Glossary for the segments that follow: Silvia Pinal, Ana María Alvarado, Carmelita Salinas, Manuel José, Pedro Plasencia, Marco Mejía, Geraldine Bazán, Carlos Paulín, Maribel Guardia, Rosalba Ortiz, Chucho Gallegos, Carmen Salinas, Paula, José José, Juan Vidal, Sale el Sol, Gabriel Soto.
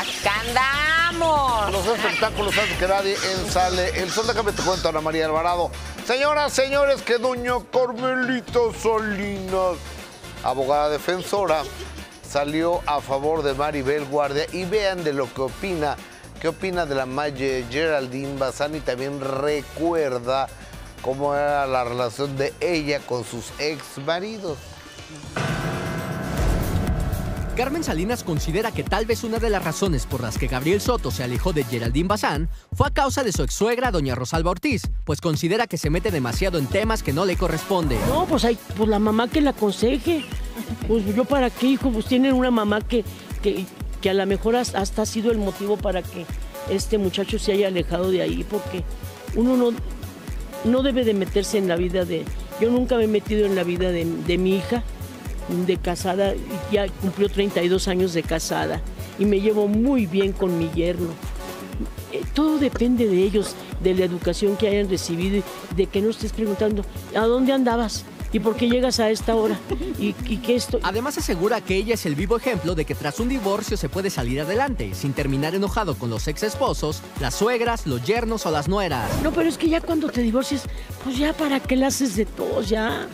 Acá andamos. Los espectáculos antes que nadie en Sale el Sol. Déjame te cuento, Ana María Alvarado. Señoras, señores, que doña Carmelita Salinas, abogada defensora, salió a favor de Maribel Guardia. Y vean de lo que opina. ¿Qué opina de la maye Geraldine Bazán? Y también recuerda cómo era la relación de ella con sus ex maridos. Carmen Salinas considera que tal vez una de las razones por las que Gabriel Soto se alejó de Geraldine Bazán fue a causa de su ex-suegra, doña Rosalba Ortiz, pues considera que se mete demasiado en temas que no le corresponde. No, pues, hay, pues la mamá que la aconseje. Pues yo para qué, hijo, pues tienen una mamá que a lo mejor hasta ha sido el motivo para que este muchacho se haya alejado de ahí, porque uno no debe de meterse en la vida de... Yo nunca me he metido en la vida de mi hija, de casada, ya cumplió 32 años de casada y me llevo muy bien con mi yerno. Todo depende de ellos, de la educación que hayan recibido, de que no estés preguntando, ¿a dónde andabas? ¿Y por qué llegas a esta hora? ¿Y qué esto? Además asegura que ella es el vivo ejemplo de que tras un divorcio se puede salir adelante sin terminar enojado con los ex esposos, las suegras, los yernos o las nueras. No, pero es que ya cuando te divorcias, pues ya para qué la haces de todo, ya.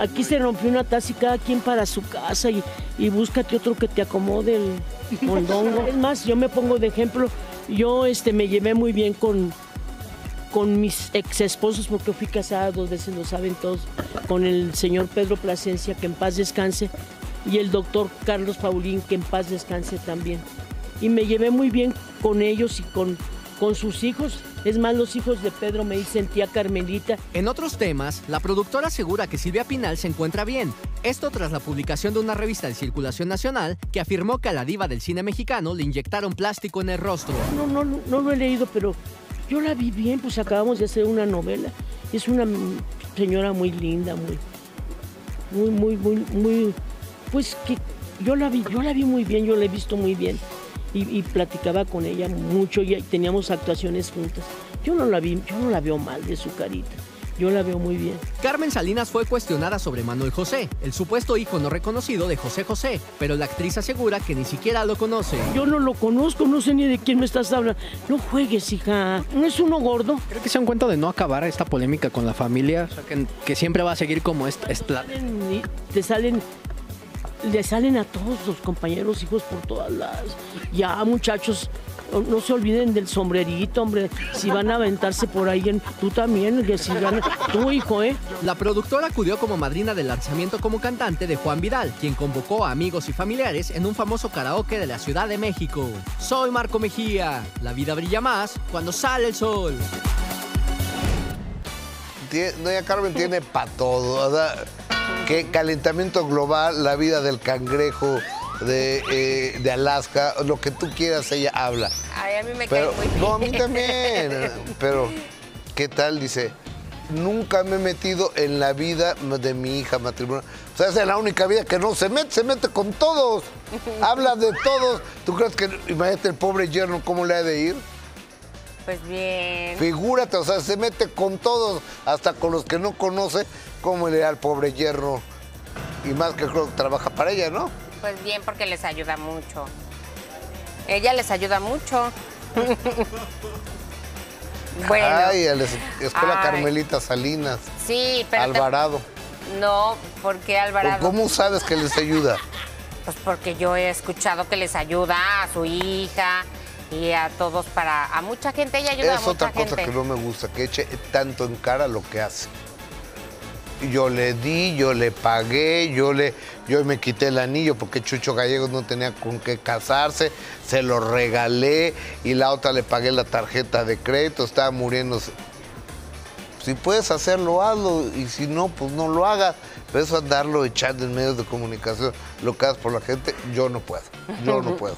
Aquí se rompió una taza y cada quien para su casa y búscate otro que te acomode el mondongo. Es más, yo me pongo de ejemplo, yo me llevé muy bien con mis ex esposos, porque fui casada 2 veces, lo saben todos, con el señor Pedro Plasencia, que en paz descanse, y el doctor Carlos Paulín, que en paz descanse también. Y me llevé muy bien con ellos y con sus hijos. Es más, los hijos de Pedro me dicen tía Carmelita. En otros temas, la productora asegura que Silvia Pinal se encuentra bien. Esto tras la publicación de una revista de circulación nacional que afirmó que a la diva del cine mexicano le inyectaron plástico en el rostro. No lo he leído, pero... yo la vi bien, pues acabamos de hacer una novela. Es una señora muy linda, muy, pues que yo la vi muy bien, yo la he visto muy bien. Y platicaba con ella mucho y teníamos actuaciones juntas. Yo no la veo mal de su carita. Yo la veo muy bien. Carmen Salinas fue cuestionada sobre Manuel José, el supuesto hijo no reconocido de José José, pero la actriz asegura que ni siquiera lo conoce. Yo no lo conozco, no sé ni de quién me estás hablando. No juegues, hija. ¿No es uno gordo? Creo que se han cuenta de no acabar esta polémica con la familia, o sea, que siempre va a seguir como esta. Le salen a todos los compañeros hijos por todas las... Ya, muchachos... No se olviden del sombrerito, hombre. Si van a aventarse por ahí, tú también, si van... tú, hijo, ¿eh? La productora acudió como madrina del lanzamiento como cantante de Juan Vidal, quien convocó a amigos y familiares en un famoso karaoke de la Ciudad de México. Soy Marco Mejía. La vida brilla más cuando sale el sol. Doña Carmen tiene para todo, ¿verdad? Que calentamiento global, la vida del cangrejo... de Alaska, lo que tú quieras, ella habla. Ay, a mí me cae muy bien. No, a mí también. Pero, ¿qué tal? Dice, nunca me he metido en la vida de mi hija matrimonial. O sea, esa es la única vida que no se mete con todos. Habla de todos. ¿Tú crees que, imagínate, el pobre yerno, cómo le ha de ir? Pues bien. Figúrate, o sea, se mete con todos, hasta con los que no conoce, cómo le da al pobre yerno. Y más que creo que trabaja para ella, ¿no? Pues bien, porque les ayuda mucho. Ella les ayuda mucho. Bueno. Ay, escuela Carmelita Salinas. Sí, pero... Alvarado. No, ¿por qué Alvarado? ¿Cómo sabes que les ayuda? Pues porque yo he escuchado que les ayuda a su hija y a todos para... A mucha gente ella ayuda a mucha gente. Es otra cosa que no me gusta, que eche tanto en cara lo que hace. Yo le di, yo le pagué, yo me quité el anillo porque Chucho Gallegos no tenía con qué casarse, se lo regalé y la otra le pagué la tarjeta de crédito, estaba muriéndose. Si puedes hacerlo, hazlo, y si no, pues no lo hagas. Pero eso andarlo echando en medios de comunicación, lo que haces por la gente, yo no puedo.